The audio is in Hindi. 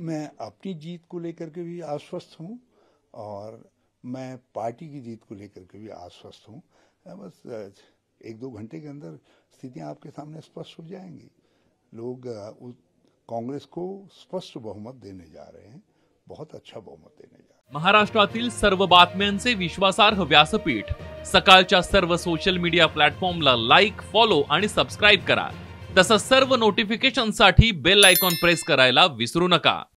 मैं अपनी जीत को लेकर के भी आश्वस्त हूँ और मैं पार्टी की जीत को लेकर के भी आश्वस्त हूँ। बस एक दो घंटे के अंदर स्थितियाँ आपके सामने स्पष्ट हो जाएंगी। लोग काँग्रेस को स्पष्ट बहुमत देने जा रहे हैं, बहुत अच्छा बहुमत देने जा रहे हैं। महाराष्ट्रातील सर्व बातम्यांचे विश्वासार्ह व्यासपीठ सकाळच्या सर्व सोशल मीडिया प्लॅटफॉर्मला लाईक, फॉलो आणि सबस्क्राइब करा। तसंच सर्व नोटिफिकेशनसाठी बेल आयकॉन प्रेस करायला विसरू नका।